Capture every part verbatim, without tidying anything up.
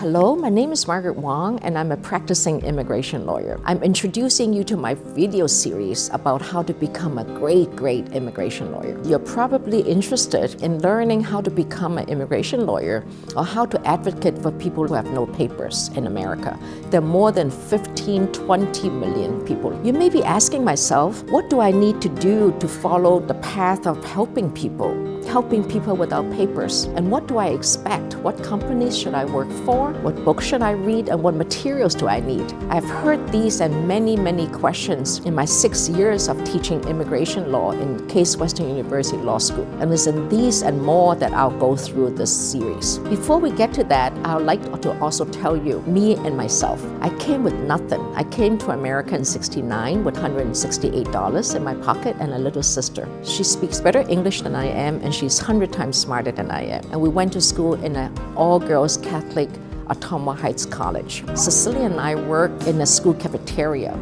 Hello, my name is Margaret Wong and I'm a practicing immigration lawyer. I'm introducing you to my video series about how to become a great, great immigration lawyer. You're probably interested in learning how to become an immigration lawyer or how to advocate for people who have no papers in America. There are more than fifteen, twenty million people. You may be asking myself, what do I need to do to follow the path of helping people? helping people without papers. And what do I expect? What companies should I work for? What books should I read? And what materials do I need? I've heard these and many, many questions in my six years of teaching immigration law in Case Western University Law School. And it's in these and more that I'll go through this series. Before we get to that, I would like to also tell you, me and myself, I came with nothing. I came to America in sixty-nine with one hundred sixty-eight dollars in my pocket and a little sister. She speaks better English than I am, and she She's one hundred times smarter than I am. And we went to school in an all-girls Catholic Atoma Heights College. Cecilia and I worked in the school cafeteria.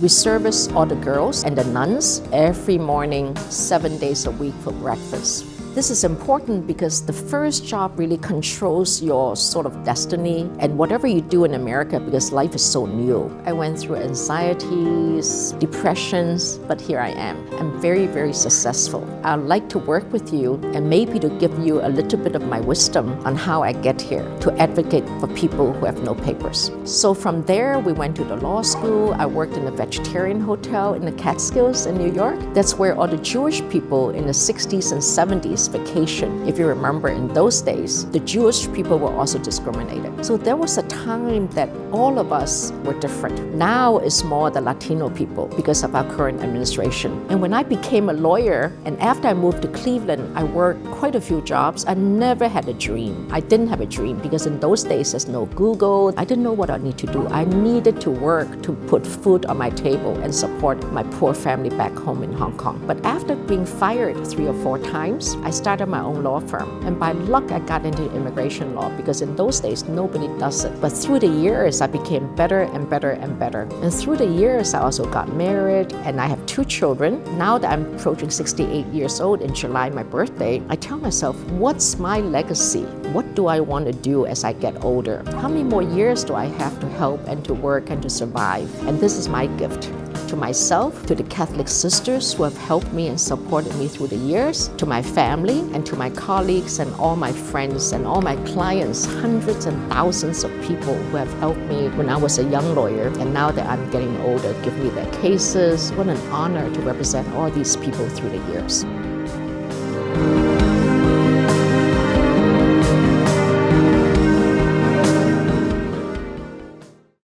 We serviced all the girls and the nuns every morning, seven days a week for breakfast. This is important because the first job really controls your sort of destiny and whatever you do in America, because life is so new. I went through anxieties, depressions, but here I am. I'm very, very successful. I'd like to work with you and maybe to give you a little bit of my wisdom on how I get here to advocate for people who have no papers. So from there, we went to the law school. I worked in a vegetarian hotel in the Catskills in New York. That's where all the Jewish people in the sixties and seventies vacation. If you remember, in those days, the Jewish people were also discriminated. So there was a time that all of us were different. Now it's more the Latino people because of our current administration. And when I became a lawyer, and after I moved to Cleveland, I worked quite a few jobs. I never had a dream. I didn't have a dream because in those days, there's no Google. I didn't know what I need to do. I needed to work to put food on my table and support my poor family back home in Hong Kong. But after being fired three or four times, I started my own law firm, and by luck I got into immigration law because in those days nobody does it. But through the years I became better and better and better. And through the years I also got married and I have two children. Now that I'm approaching sixty-eight years old, in July, my birthday, I tell myself, what's my legacy? What do I want to do as I get older? How many more years do I have to help and to work and to survive? And this is my gift. To myself, to the Catholic sisters who have helped me and supported me through the years, to my family and to my colleagues and all my friends and all my clients, hundreds and thousands of people who have helped me when I was a young lawyer and now that I'm getting older, give me their cases. What an honor to represent all these people through the years.